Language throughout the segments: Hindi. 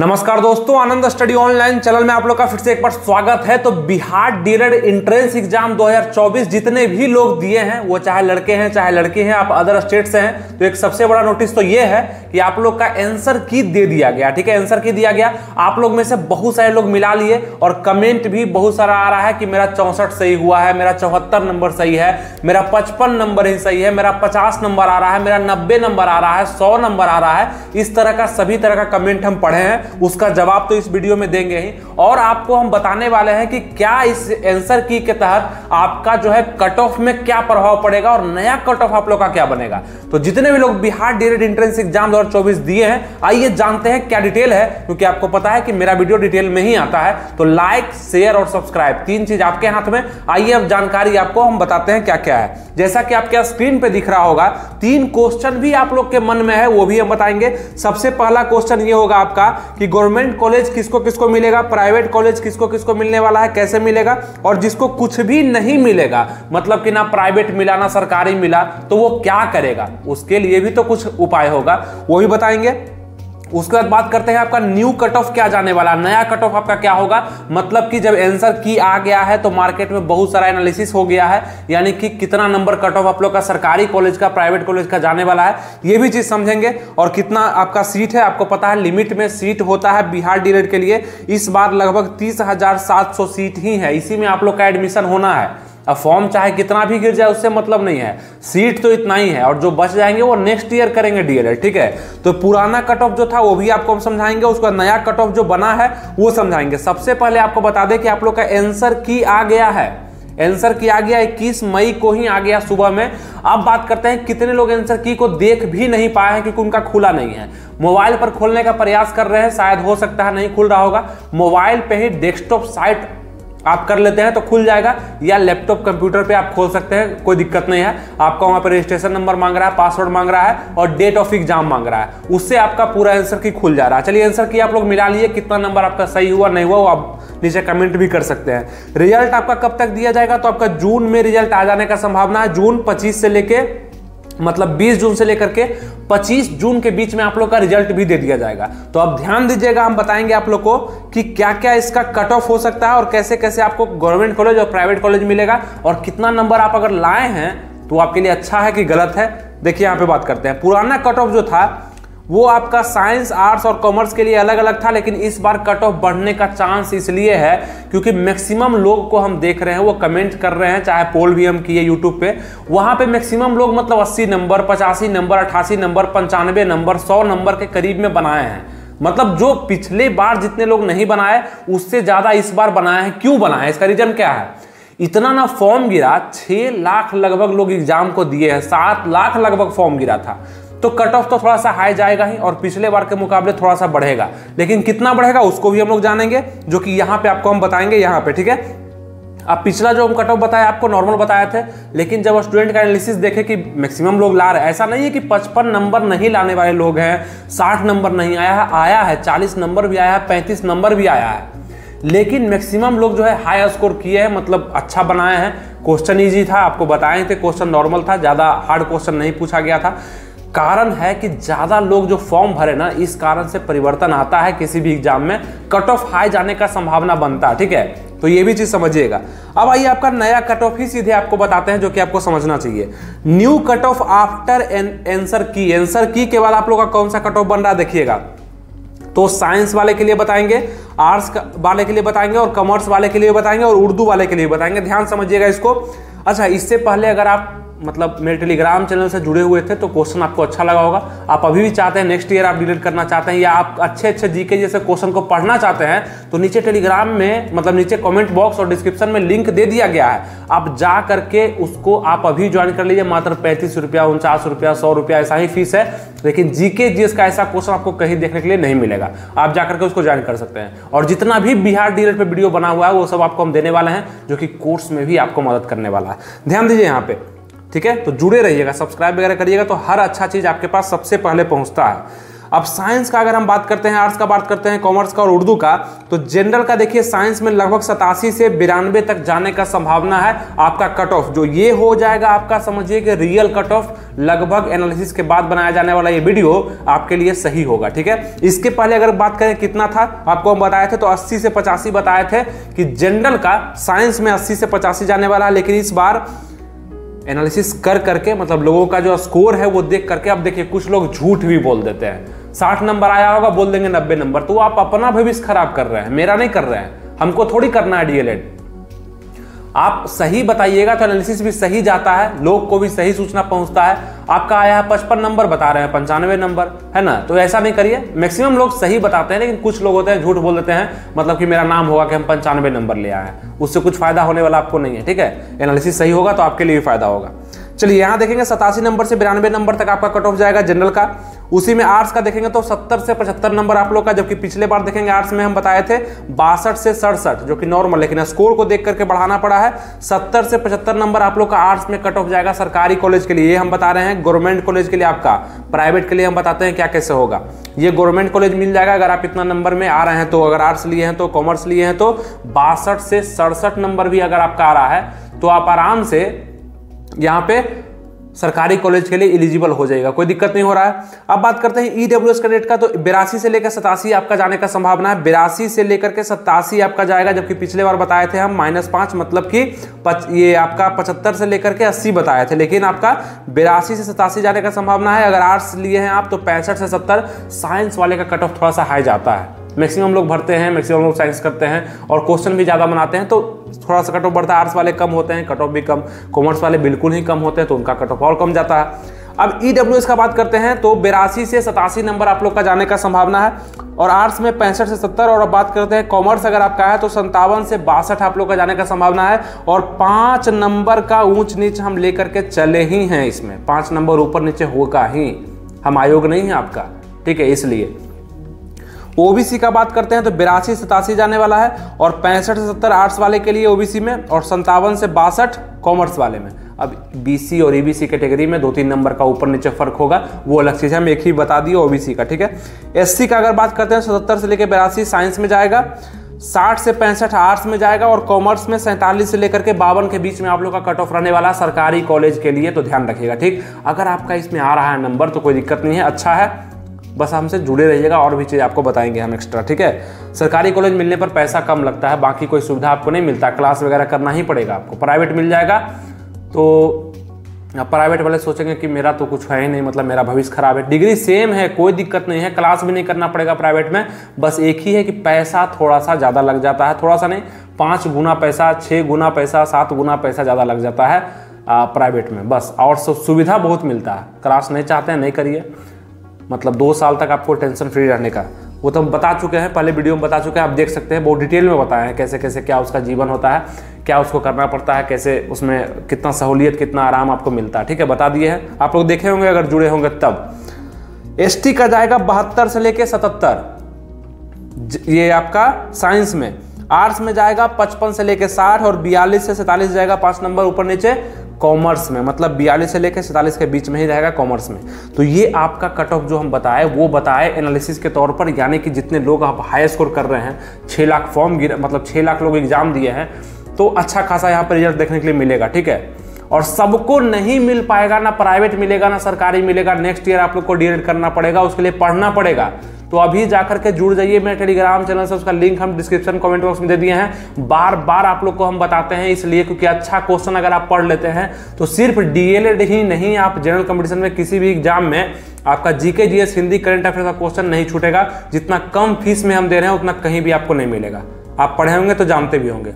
नमस्कार दोस्तों, आनंद स्टडी ऑनलाइन चैनल में आप लोग का फिर से एक बार स्वागत है। तो बिहार डी.एल.एड एंट्रेंस एग्जाम 2024 जितने भी लोग दिए हैं, वो चाहे लड़के हैं चाहे लड़की हैं, आप अदर स्टेट से हैं, तो एक सबसे बड़ा नोटिस तो ये है कि आप लोग का आंसर की दे दिया गया। ठीक है, आंसर की दिया गया। आप लोग में से बहुत सारे लोग मिला लिए और कमेंट भी बहुत सारा आ रहा है कि मेरा 64 सही हुआ है, मेरा 74 नंबर सही है, मेरा 55 नंबर ही सही है, मेरा 50 नंबर आ रहा है, मेरा 90 नंबर आ रहा है, 100 नंबर आ रहा है। इस तरह का सभी तरह का कमेंट हम पढ़े हैं, उसका जवाब तो इस वीडियो में देंगे ही। और आपको हम बताने वाले हैं कि क्या इस आंसर की के तहत आपका जो है कट ऑफ में क्या प्रभाव पड़ेगा और नया कट ऑफ आप लोग का क्या बनेगा। तो जितने भी लोग बिहार डी.एल.एड एंट्रेंस एग्जाम 2024 दिए हैं, आइए जानते हैं क्या डिटेल है, क्योंकि आपको पता है कि मेरा वीडियो डिटेल में ही आता है। तो लाइक, शेयर और सब्सक्राइब, तीन चीज आपके हाथ में। आइए अब जानकारी आपको हम बताते हैं क्या क्या है। जैसा कि आपके स्क्रीन पे दिख रहा होगा, तीन क्वेश्चन भी आप लोग के मन में है, वो भी हम बताएंगे। सबसे पहला क्वेश्चन ये होगा आपका कि गवर्नमेंट कॉलेज किसको किसको मिलेगा, प्राइवेट कॉलेज किसको किसको मिलने वाला है, कैसे मिलेगा। और जिसको कुछ भी नहीं मिलेगा, मतलब कि ना प्राइवेट मिला ना सरकारी मिला, तो वो क्या करेगा, उसके लिए भी तो कुछ उपाय होगा, वो भी बताएंगे। उसके बाद बात करते हैं आपका न्यू कट ऑफ क्या जाने वाला, नया कट ऑफ आपका क्या होगा। मतलब कि जब आंसर की आ गया है तो मार्केट में बहुत सारा एनालिसिस हो गया है, यानी कि कितना नंबर कट ऑफ आप लोग का सरकारी कॉलेज का, प्राइवेट कॉलेज का जाने वाला है, ये भी चीज़ समझेंगे। और कितना आपका सीट है, आपको पता है लिमिट में सीट होता है बिहार डी.एल.एड के लिए। इस बार लगभग 30,700 सीट ही है, इसी में आप लोग का एडमिशन होना है। अब फॉर्म चाहे कितना भी गिर जाए उससे मतलब नहीं है, सीट तो इतना ही है और जो बच जाएंगे वो नेक्स्ट ईयर करेंगे डीएलएड। ठीक है, तो पुराना कट ऑफ जो था वो भी आपको हम समझाएंगे, उसका नया कट ऑफ जो बना है वो समझाएंगे। सबसे पहले आपको बता दें कि आप लोग का आंसर की आ गया है, आंसर की आ गया 21 मई को ही आ गया सुबह में। अब बात करते हैं कितने लोग आंसर की को देख भी नहीं पाए हैं क्योंकि उनका खुला नहीं है। मोबाइल पर खोलने का प्रयास कर रहे हैं, शायद हो सकता है नहीं खुल रहा होगा। मोबाइल पे ही डेस्कटॉप साइट आप कर लेते हैं तो खुल जाएगा, या लैपटॉप कंप्यूटर पे आप खोल सकते हैं, कोई दिक्कत नहीं है। आपका वहाँ पर रजिस्ट्रेशन नंबर मांग रहा है, पासवर्ड मांग रहा है और डेट ऑफ एग्जाम मांग रहा है, उससे आपका पूरा आंसर की खुल जा रहा है। चलिए आंसर की आप लोग मिला लिए, कितना नंबर आपका सही हुआ नहीं हुआ वो आप नीचे कमेंट भी कर सकते हैं। रिजल्ट आपका कब तक दिया जाएगा, तो आपका जून में रिजल्ट आ जाने का संभावना है। जून 25 से लेके, मतलब 20 जून से लेकर के 25 जून के बीच में आप लोग का रिजल्ट भी दे दिया जाएगा। तो अब ध्यान दीजिएगा, हम बताएंगे आप लोग को कि क्या क्या इसका कट ऑफ हो सकता है और कैसे कैसे आपको गवर्नमेंट कॉलेज और प्राइवेट कॉलेज मिलेगा, और कितना नंबर आप अगर लाए हैं तो आपके लिए अच्छा है कि गलत है। देखिए यहाँ पे बात करते हैं, पुराना कट ऑफ जो था वो आपका साइंस, आर्ट्स और कॉमर्स के लिए अलग अलग था, लेकिन इस बार कट ऑफ बढ़ने का चांस इसलिए है क्योंकि मैक्सिमम लोग को हम देख रहे हैं वो कमेंट कर रहे हैं, चाहे पोल भी हम किए यूट्यूब पे, वहाँ पे मैक्सिमम लोग मतलब 80 number, 85 number, 88 number, 95 number, 100 number के करीब में बनाए हैं। मतलब जो पिछले बार जितने लोग नहीं बनाए उससे ज़्यादा इस बार बनाए हैं। क्यों बनाए, इसका रीजन क्या है, इतना ना फॉर्म गिरा, 6 लाख लगभग लोग एग्जाम को दिए हैं, 7 लाख लगभग फॉर्म गिरा था, तो कट ऑफ तो थोड़ा सा हाई जाएगा ही और पिछले बार के मुकाबले थोड़ा सा बढ़ेगा। लेकिन कितना बढ़ेगा उसको भी हम लोग जानेंगे, जो कि यहाँ पे आपको हम बताएंगे यहाँ पे। ठीक है, अब पिछला जो हम कट ऑफ बताया आपको नॉर्मल बताए थे, लेकिन जब स्टूडेंट का एनालिसिस देखे कि मैक्सिमम लोग ला रहे हैं, ऐसा नहीं है कि 55 नंबर नहीं लाने वाले लोग हैं, 60 नंबर नहीं आया है, 40 नंबर भी आया है, 35 नंबर भी आया है, लेकिन मैक्सिमम लोग जो है हाई स्कोर किए हैं, मतलब अच्छा बनाए हैं। क्वेश्चन ईजी था, आपको बताए थे, क्वेश्चन नॉर्मल था, ज़्यादा हार्ड क्वेश्चन नहीं पूछा गया था। कारण है कि ज़्यादा लोग जो फॉर्म भरे ना, इस कारण से परिवर्तन आता है किसी भी एग्जाम में, कट ऑफ हाई जाने का संभावना बनता है। ठीक है, तो ये भी चीज़ समझिएगा। अब आइए आपका नया कट ऑफ ही सीधे आपको बताते हैं, जो कि आपको समझना चाहिए। New cut off after answer key, answer key के बाद आप लोग का कौन सा कट ऑफ बन रहा है देखिएगा। तो साइंस वाले के लिए बताएंगे, आर्ट्स वाले के लिए बताएंगे और कॉमर्स वाले के लिए बताएंगे और उर्दू वाले के लिए बताएंगे। ध्यान समझिएगा इसको। अच्छा, इससे पहले अगर आप मतलब मेरे टेलीग्राम चैनल से जुड़े हुए थे तो क्वेश्चन आपको अच्छा लगा होगा। आप अभी भी चाहते हैं नेक्स्ट ईयर आप डिलीट करना चाहते हैं, या आप अच्छे अच्छे जीके जैसे क्वेश्चन को पढ़ना चाहते हैं, तो नीचे टेलीग्राम में, मतलब नीचे कमेंट बॉक्स और डिस्क्रिप्शन में लिंक दे दिया गया है, आप जा करके उसको आप अभी ज्वाइन कर लीजिए। मात्र 35 रुपया, 49 रुपया, 100 रुपया ऐसा ही फीस है, लेकिन जीके का ऐसा क्वेश्चन आपको कहीं देखने के लिए नहीं मिलेगा, आप जाकर के उसको ज्वाइन कर सकते हैं। और जितना भी बिहार डी.एल.एड पे वीडियो बना हुआ है वो सब आपको हम देने वाले हैं, जो कि कोर्स में भी आपको मदद करने वाला है। ध्यान दीजिए यहाँ पे, ठीक है। तो जुड़े रहिएगा, सब्सक्राइब वगैरह करिएगा, तो हर अच्छा चीज़ आपके पास सबसे पहले पहुंचता है। अब साइंस का अगर हम बात करते हैं, आर्ट्स का बात करते हैं, कॉमर्स का और उर्दू का, तो जनरल का देखिए साइंस में लगभग 87 से 92 तक जाने का संभावना है आपका कट ऑफ। जो ये हो जाएगा आपका, समझिए कि रियल कट ऑफ लगभग एनालिसिस के बाद बनाया जाने वाला ये वीडियो आपके लिए सही होगा, ठीक है। इसके पहले अगर बात करें कितना था, आपको हम बताए थे तो 80 से 85 बताए थे कि जनरल का साइंस में 80 से 85 जाने वाला है, लेकिन इस बार एनालिसिस कर करके मतलब लोगों का जो स्कोर है वो देख करके, अब देखिए कुछ लोग झूठ भी बोल देते हैं, 60 नंबर आया होगा बोल देंगे 90 नंबर, तो आप अपना भविष्य खराब कर रहे हैं, मेरा नहीं कर रहे हैं, हमको थोड़ी करना है डीएलएड। आप सही बताइएगा तो एनालिसिस भी सही जाता है, लोग को भी सही सूचना पहुंचता है। आपका आया है 55 नंबर, बता रहे हैं 95 नंबर, है ना, तो ऐसा नहीं करिए। मैक्सिमम लोग सही बताते हैं, लेकिन कुछ लोग होते हैं झूठ बोल देते हैं, मतलब कि मेरा नाम होगा कि हम 95 नंबर ले आए हैं, उससे कुछ फायदा होने वाला आपको नहीं है, ठीक है। एनालिसिस सही होगा तो आपके लिए भी फायदा होगा। चलिए यहाँ देखेंगे 87 नंबर से 92 नंबर तक आपका कट ऑफ जाएगा जनरल का। उसी में आर्ट्स का देखेंगे तो 70 से 75 नंबर आप लोग का, जबकि पिछले बार देखेंगे आर्ट्स में हम बताए थे 62 से 67, जो कि नॉर्मल, लेकिन स्कोर को देख करके बढ़ाना पड़ा है। 70 से 75 नंबर आप लोग का आर्ट्स में कट ऑफ जाएगा सरकारी कॉलेज के लिए, ये हम बता रहे हैं गवर्नमेंट कॉलेज के लिए। आपका प्राइवेट के लिए हम बताते हैं क्या कैसे होगा। ये गवर्नमेंट कॉलेज मिल जाएगा अगर आप इतना नंबर में आ रहे हैं तो, अगर आर्ट्स लिए हैं तो, कॉमर्स लिए हैं तो। 62 से 67 नंबर भी अगर आपका आ रहा है तो आप आराम से यहाँ पे सरकारी कॉलेज के लिए एलिजिबल हो जाएगा, कोई दिक्कत नहीं हो रहा है। अब बात करते हैं ईडब्ल्यूएस कैडेट का, तो 82 से लेकर 87 आपका जाने का संभावना है, 82 से लेकर के 87 आपका जाएगा, जबकि पिछले बार बताए थे हम -5, मतलब कि ये आपका 75 से लेकर के 80 बताए थे, लेकिन आपका 82 से 87 जाने का संभावना है। अगर आर्ट्स लिए हैं आप तो 65 से 70, साइंस वाले का कट ऑफ थोड़ा सा हाई जाता है, मैक्सिमम लोग भरते हैं, मैक्सिमम लोग साइंस करते हैं और क्वेश्चन भी ज़्यादा बनाते हैं, तो थोड़ा सा कट ऑफ बढ़ता है। आर्ट्स वाले कम होते हैं, कट ऑफ भी कम, कॉमर्स वाले बिल्कुल ही कम होते हैं, तो उनका कट ऑफ और कम जाता है। अब ईडब्ल्यूएस का बात करते हैं तो 82 से 87 नंबर आप लोग का जाने का संभावना है, और आर्ट्स में 65 से 70। और अब बात करते हैं कॉमर्स अगर आपका है तो 57 से 62 आप लोग का जाने का संभावना है, और 5 नंबर का ऊंच नीच हम लेकर के चले ही हैं, इसमें 5 नंबर ऊपर नीचे होगा ही, हम आयोग नहीं है आपका, ठीक है। इसलिए ओबीसी का बात करते हैं तो 82 से 87 जाने वाला है, और 65 से 70 आर्ट्स वाले के लिए ओबीसी में, और 57 से 62 कॉमर्स वाले में। अब बीसी और ईबीसी कैटेगरी में 2-3 नंबर का ऊपर नीचे फर्क होगा, वो अलग चीज़ है, हम एक ही बता दिए ओबीसी का, ठीक है। एससी का अगर बात करते हैं 77 से लेकर 82 साइंस में जाएगा, 60 से 65 आर्ट्स में जाएगा, और कॉमर्स में 47 से लेकर के 52 के बीच में आप लोग का कट ऑफ रहने वाला है सरकारी कॉलेज के लिए, तो ध्यान रखिएगा, ठीक। अगर आपका इसमें आ रहा है नंबर तो कोई दिक्कत नहीं है, अच्छा है, बस हमसे जुड़े रहिएगा, और भी चीज़ आपको बताएंगे हम एक्स्ट्रा, ठीक है। सरकारी कॉलेज मिलने पर पैसा कम लगता है, बाकी कोई सुविधा आपको नहीं मिलता, क्लास वगैरह करना ही पड़ेगा आपको। प्राइवेट मिल जाएगा तो प्राइवेट वाले सोचेंगे कि मेरा तो कुछ है ही नहीं, मतलब मेरा भविष्य खराब है। डिग्री सेम है, कोई दिक्कत नहीं है, क्लास भी नहीं करना पड़ेगा प्राइवेट में, बस एक ही है कि पैसा थोड़ा सा ज़्यादा लग जाता है, थोड़ा सा नहीं 5 गुना पैसा, 6 गुना पैसा, 7 गुना पैसा ज़्यादा लग जाता है प्राइवेट में, बस। और सुविधा बहुत मिलता है, क्लास नहीं चाहते हैं नहीं करिए, मतलब 2 साल तक आपको टेंशन फ्री रहने का, वो तो हम बता चुके हैं, पहले वीडियो में बता चुके हैं, आप देख सकते हैं, बहुत डिटेल में बताए हैं कैसे कैसे क्या उसका जीवन होता है, क्या उसको करना पड़ता है, कैसे उसमें कितना सहूलियत कितना आराम आपको मिलता है, ठीक है, बता दिए हैं, आप लोग देखे होंगे अगर जुड़े होंगे तब। एसटी का जाएगा 72 से लेकर 77, ये आपका साइंस में। आर्ट्स में जाएगा 55 से लेकर 60, और 42 से 47 जाएगा, 5 नंबर ऊपर नीचे कॉमर्स में, मतलब 42 से लेकर 47 के बीच में ही रहेगा कॉमर्स में। तो ये आपका कट ऑफ जो हम बताए वो बताए एनालिसिस के तौर पर, यानी कि जितने लोग आप हाई स्कोर कर रहे हैं, 6 लाख फॉर्म गिरा, मतलब 6 लाख लोग एग्जाम दिए हैं, तो अच्छा खासा यहाँ पर रिजल्ट देखने के लिए मिलेगा, ठीक है। और सबको नहीं मिल पाएगा, ना प्राइवेट मिलेगा ना सरकारी मिलेगा, नेक्स्ट ईयर आप लोग को डीएलएड करना पड़ेगा, उसके लिए पढ़ना पड़ेगा, तो अभी जाकर के जुड़ जाइए मेरे टेलीग्राम चैनल से, उसका लिंक हम डिस्क्रिप्शन कमेंट बॉक्स में दे दिए हैं। बार बार आप लोग को हम बताते हैं इसलिए क्योंकि अच्छा क्वेश्चन अगर आप पढ़ लेते हैं तो सिर्फ डीएलएड ही नहीं, आप जनरल कंपटीशन में किसी भी एग्जाम में आपका GK GS Hindi current affair का क्वेश्चन नहीं छूटेगा। जितना कम फीस में हम दे रहे हैं उतना कहीं भी आपको नहीं मिलेगा, आप पढ़े होंगे तो जानते भी होंगे,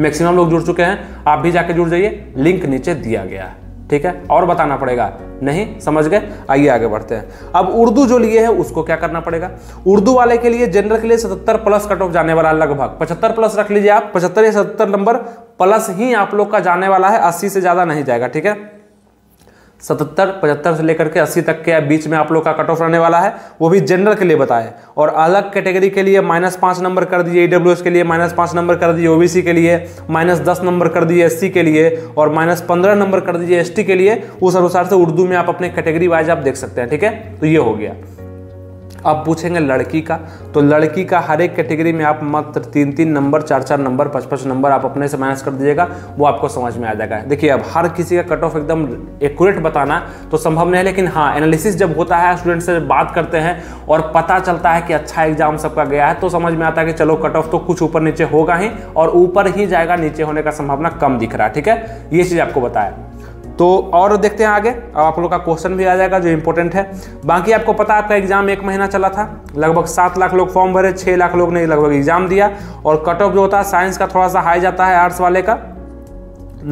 मैक्सिमम लोग जुड़ चुके हैं, आप भी जाके जुड़ जाइए, लिंक नीचे दिया गया है, ठीक है। और बताना पड़ेगा, नहीं समझ गए, आइए आगे बढ़ते हैं। अब उर्दू जो लिए है उसको क्या करना पड़ेगा। उर्दू वाले के लिए जनरल के लिए 77+ कट ऑफ जाने वाला है, लगभग 75+ रख लीजिए आप, 75 या 77 नंबर प्लस ही आप लोग का जाने वाला है, 80 से ज़्यादा नहीं जाएगा, ठीक है। 77, 75 से लेकर के 80 तक के बीच में आप लोग का कट ऑफ रहने वाला है, वो भी जनरल के लिए बताए। और अलग कैटेगरी के लिए -5 नंबर कर दिए, ईडब्ल्यूएस के लिए -5 नंबर कर दिए, ओबीसी के लिए -10 नंबर कर दिए, एससी के लिए, और -15 नंबर कर दिए एसटी के लिए। उस अनुसार से उर्दू में आप अपने कैटेगरी वाइज आप देख सकते हैं, ठीक है। तो ये हो गया। अब पूछेंगे लड़की का, तो लड़की का हर एक कैटेगरी में आप मात्र 3-3 नंबर, 4-4 नंबर, 5-5 नंबर आप अपने से माइनस कर दीजिएगा, वो आपको समझ में आ जाएगा। देखिए अब हर किसी का कट ऑफ एकदम एक्यूरेट बताना तो संभव नहीं है, लेकिन हाँ एनालिसिस जब होता है, स्टूडेंट से बात करते हैं और पता चलता है कि अच्छा एग्जाम सबका गया है तो समझ में आता है कि चलो कट ऑफ तो कुछ ऊपर नीचे होगा ही और ऊपर ही जाएगा, नीचे होने का संभावना कम दिख रहा है। ठीक है, ये चीज़ आपको बताया। तो और देखते हैं आगे, अब आप लोग का क्वेश्चन भी आ जाएगा जो इंपॉर्टेंट है। बाकी आपको पता है आपका एग्जाम 1 महीना चला था, लगभग 7 लाख लोग फॉर्म भरे, 6 लाख लोग ने लगभग एग्जाम दिया। और कट ऑफ जो होता है साइंस का थोड़ा सा हाई जाता है, आर्ट्स वाले का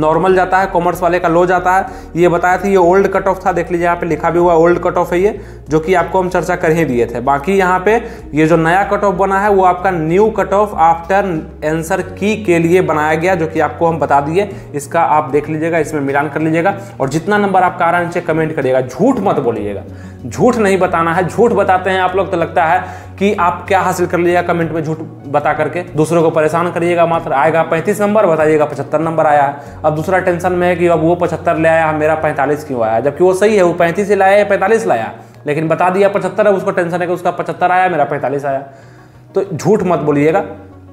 नॉर्मल जाता है, कॉमर्स वाले का लो जाता है। ये बताया था, ये ओल्ड कट ऑफ था, देख लीजिए यहाँ पे लिखा भी हुआ ओल्ड कट ऑफ है ये, जो कि आपको हम चर्चा कर ही दिए थे। बाकी यहाँ पे ये जो नया कट ऑफ बना है वो आपका new cut off after answer key के लिए बनाया गया, जो कि आपको हम बता दिए। इसका आप देख लीजिएगा, इसमें मिलान कर लीजिएगा और जितना नंबर आपका आ रहा है नीचे कमेंट करिएगा। झूठ मत बोलिएगा, झूठ नहीं बताना है। झूठ बताते हैं आप लोग तो लगता है कि आप क्या हासिल कर लीजिएगा कमेंट में, झूठ बता करके दूसरों को परेशान करिएगा। मात्र आएगा 35 नंबर, बताइएगा 75 नंबर आया है। अब दूसरा टेंशन में है कि अब वो 75 ले आया, मेरा 45 क्यों आया, जबकि वो सही है, वो 35 ही लाया या 45 लाया, लेकिन बता दिया 75 है, उसको टेंशन है कि उसका 75 आया, मेरा 45 आया। तो झूठ मत बोलिएगा,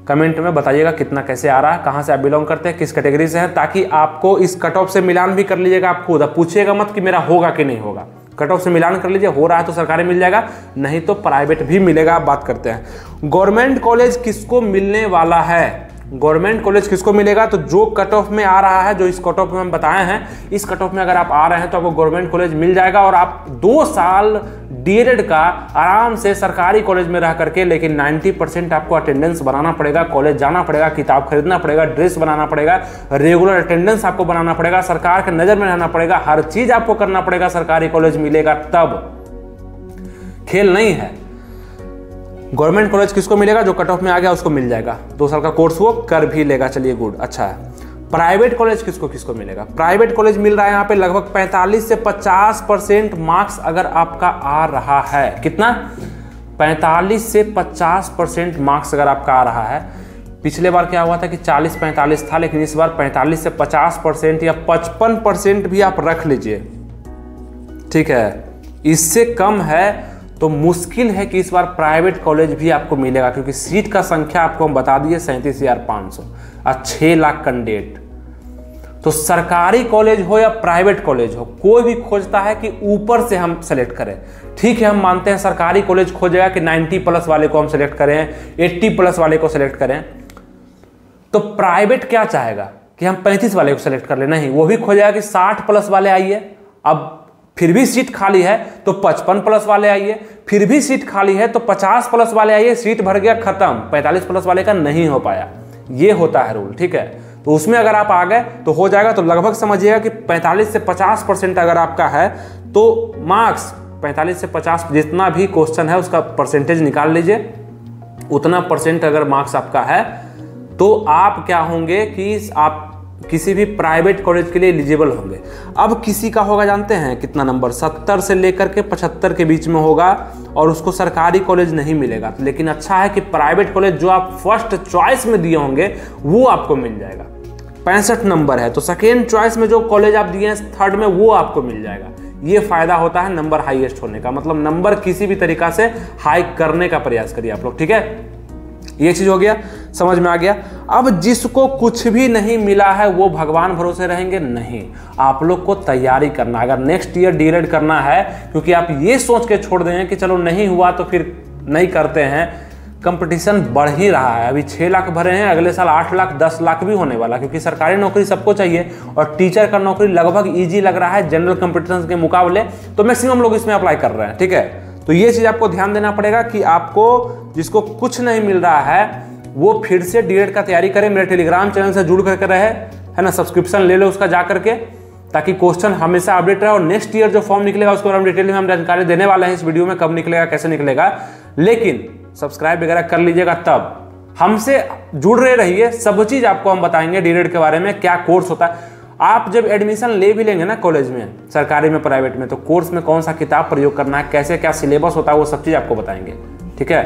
कमेंट में बताइएगा कितना कैसे आ रहा है, कहाँ से आप बिलोंग करते हैं, किस कैटेगरी से हैं, ताकि आपको इस कट ऑफ से मिलान भी कर लीजिएगा। आप खुद पूछिएगा मत कि मेरा होगा कि नहीं होगा, कट ऑफ से मिलान कर लीजिए। हो रहा है तो सरकारी मिल जाएगा, नहीं तो प्राइवेट भी मिलेगा। आप बात करते हैं गवर्नमेंट कॉलेज किसको मिलने वाला है, गवर्नमेंट कॉलेज किसको मिलेगा। तो जो कट ऑफ में आ रहा है, जो इस कट ऑफ में हम बताए हैं, इस कट ऑफ में अगर आप आ रहे हैं तो आपको गवर्नमेंट कॉलेज मिल जाएगा और आप 2 साल डीएलएड का आराम से सरकारी कॉलेज में रह करके, लेकिन 90% आपको अटेंडेंस बनाना पड़ेगा, कॉलेज जाना पड़ेगा, किताब खरीदना पड़ेगा, ड्रेस बनाना पड़ेगा, रेगुलर अटेंडेंस आपको बनाना पड़ेगा, सरकार के नज़र में रहना पड़ेगा, हर चीज़ आपको करना पड़ेगा। सरकारी कॉलेज मिलेगा तब, खेल नहीं है। गवर्नमेंट कॉलेज किसको मिलेगा, जो कट ऑफ में आ गया उसको मिल जाएगा, 2 साल का कोर्स वो कर भी लेगा। चलिए गुड, अच्छा है। प्राइवेट कॉलेज किसको किसको मिलेगा, प्राइवेट कॉलेज मिल रहा है यहाँ पे लगभग 45 से 50% मार्क्स अगर आपका आ रहा है। कितना, 45 से 50% मार्क्स अगर आपका आ रहा है। पिछले बार क्या हुआ था कि 40-45 था, लेकिन इस बार 45 से 50% या 55% भी आप रख लीजिए। ठीक है, इससे कम है तो मुश्किल है कि इस बार प्राइवेट कॉलेज भी आपको मिलेगा, क्योंकि सीट का संख्या आपको हम बता दिए 37,500 और 6 लाख कैंडिडेट। तो सरकारी कॉलेज हो या प्राइवेट कॉलेज हो, कोई भी खोजता है कि ऊपर से हम सेलेक्ट करें। ठीक है, हम मानते हैं सरकारी कॉलेज खोजेगा कि 90+ वाले को हम सेलेक्ट करें, 80+ वाले को सेलेक्ट करें। तो प्राइवेट क्या चाहेगा कि हम 35 वाले को सेलेक्ट कर लें, नहीं, वो भी खोजेगा कि 60+ वाले आइए। अब फिर भी सीट खाली है तो 55+ वाले आइए, फिर भी सीट खाली है तो 50+ वाले आइए, सीट भर गया खत्म, 45+ वाले का नहीं हो पाया। ये होता है रूल। ठीक है, तो उसमें अगर आप आ गए तो हो जाएगा। तो लगभग समझिएगा कि 45 से 50% अगर आपका है तो मार्क्स 45 से 50, जितना भी क्वेश्चन है उसका परसेंटेज निकाल लीजिए, उतना परसेंट अगर मार्क्स आपका है तो आप क्या होंगे कि आप किसी भी प्राइवेट कॉलेज के लिए एलिजिबल होंगे। अब किसी का होगा जानते हैं कितना नंबर, 70 से लेकर के 75 के बीच में होगा और उसको सरकारी कॉलेज नहीं मिलेगा। लेकिन अच्छा है कि प्राइवेट कॉलेज जो आप फर्स्ट चॉइस में दिए होंगे वो आपको मिल जाएगा। 65 नंबर है तो सेकेंड चॉइस में जो कॉलेज आप दिए हैं थर्ड में, वो आपको मिल जाएगा। ये फायदा होता है नंबर हाईएस्ट होने का, मतलब नंबर किसी भी तरीका से हाई करने का प्रयास करिए आप लोग। ठीक है, ये चीज हो गया, समझ में आ गया। अब जिसको कुछ भी नहीं मिला है वो भगवान भरोसे रहेंगे, नहीं, आप लोग को तैयारी करना। अगर नेक्स्ट ईयर डीएलएड करना है, क्योंकि आप ये सोच के छोड़ दें कि चलो नहीं हुआ तो फिर नहीं करते हैं, कंपटीशन बढ़ ही रहा है। अभी 6 लाख भरे हैं, अगले साल 8 लाख 10 लाख भी होने वाला, क्योंकि सरकारी नौकरी सबको चाहिए और टीचर का नौकरी लगभग ईजी लग रहा है जनरल कंपटीशन के मुकाबले, तो मैक्सिमम लोग इसमें अप्लाई कर रहे हैं। ठीक है, तो ये चीज़ आपको ध्यान देना पड़ेगा कि आपको जिसको कुछ नहीं मिल रहा है वो फिर से डीएलएड का तैयारी करे, मेरे टेलीग्राम चैनल से जुड़ करके रहे, है ना, सब्सक्रिप्शन ले लो उसका जा करके, ताकि क्वेश्चन हमेशा अपडेट रहे। और नेक्स्ट ईयर जो फॉर्म निकलेगा उसको हम डिटेल में हम जानकारी देने वाले हैं इस वीडियो में, कब निकलेगा, कैसे निकलेगा, लेकिन सब्सक्राइब वगैरह कर लीजिएगा। तब हमसे जुड़ रहे रहिए, सब चीज़ आपको हम बताएंगे डीएलएड के बारे में, क्या कोर्स होता है। आप जब एडमिशन ले भी लेंगे ना कॉलेज में, सरकारी में, प्राइवेट में, तो कोर्स में कौन सा किताब प्रयोग करना है, कैसे क्या सिलेबस होता है, वो सब चीज़ आपको बताएंगे। ठीक है,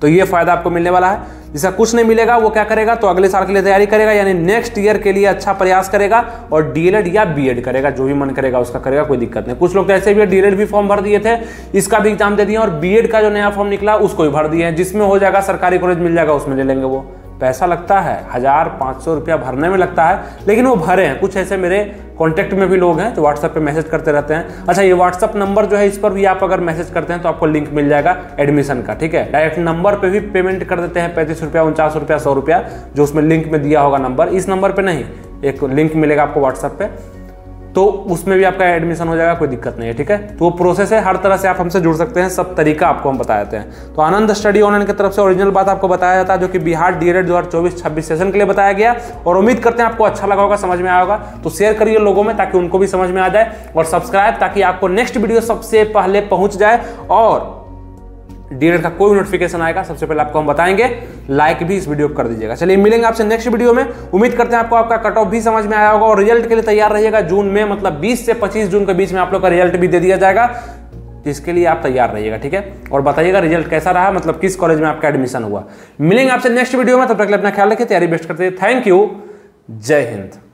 तो ये फायदा आपको मिलने वाला है। जिसका कुछ नहीं मिलेगा वो क्या करेगा तो अगले साल के लिए तैयारी करेगा, यानी नेक्स्ट ईयर के लिए अच्छा प्रयास करेगा और डीएलएड या बीएड करेगा, जो भी मन करेगा उसका करेगा, कोई दिक्कत नहीं। कुछ लोग तो ऐसे भी डीएलएड भी फॉर्म भर दिए थे, इसका भी एग्जाम दे दिए और बीएड का जो नया फॉर्म निकला उसको भी भर दिए हैं, जिसमें हो जाएगा सरकारी कॉलेज मिल जाएगा उसमें ले लेंगे। वो पैसा लगता है 1500 रुपया भरने में लगता है, लेकिन वो भरे हैं। कुछ ऐसे मेरे कॉन्टैक्ट में भी लोग हैं जो व्हाट्सएप पे मैसेज करते रहते हैं। अच्छा, ये व्हाट्सएप नंबर जो है इस पर भी आप अगर मैसेज करते हैं तो आपको लिंक मिल जाएगा एडमिशन का, ठीक है। डायरेक्ट नंबर पे भी पेमेंट कर देते हैं 35 रुपया, 49 रुपया, 100 रुपया, जो उसमें लिंक में दिया होगा नंबर। इस नंबर पर नहीं, एक लिंक मिलेगा आपको व्हाट्सएप पे, तो उसमें भी आपका एडमिशन हो जाएगा, कोई दिक्कत नहीं है, ठीक है। तो वो प्रोसेस है, हर तरह से आप हमसे जुड़ सकते हैं, सब तरीका आपको हम बता देते हैं। तो आनंद स्टडी ऑनलाइन की तरफ से ओरिजिनल बात आपको बताया जाता है, जो कि बिहार डीएलएड 2024-26 सेशन के लिए बताया गया, और उम्मीद करते हैं आपको अच्छा लगा होगा, समझ में आया होगा। तो शेयर करिए लोगों में ताकि उनको भी समझ में आ जाए, और सब्सक्राइब ताकि आपको नेक्स्ट वीडियो सबसे पहले पहुंच जाए, और डीएलएड का कोई भी नोटिफिकेशन आएगा सबसे पहले आपको हम बताएंगे। लाइक भी इस वीडियो को कर दीजिएगा। चलिए, मिलेंगे आपसे नेक्स्ट वीडियो में। उम्मीद करते हैं आपको आपका कट ऑफ भी समझ में आया होगा, और रिजल्ट के लिए तैयार रहिएगा। जून में, मतलब 20 से 25 जून के बीच में आप लोग का रिजल्ट भी दे दिया जाएगा, जिसके लिए आप तैयार रहिएगा, ठीक है। और बताइएगा रिजल्ट कैसा रहा, मतलब किस कॉलेज में आपका एडमिशन हुआ। मिलेंगे आपसे नेक्स्ट वीडियो में, तब तक अपना ख्याल रखिए, तैयारी बेस्ट करते हैं। थैंक यू, जय हिंद।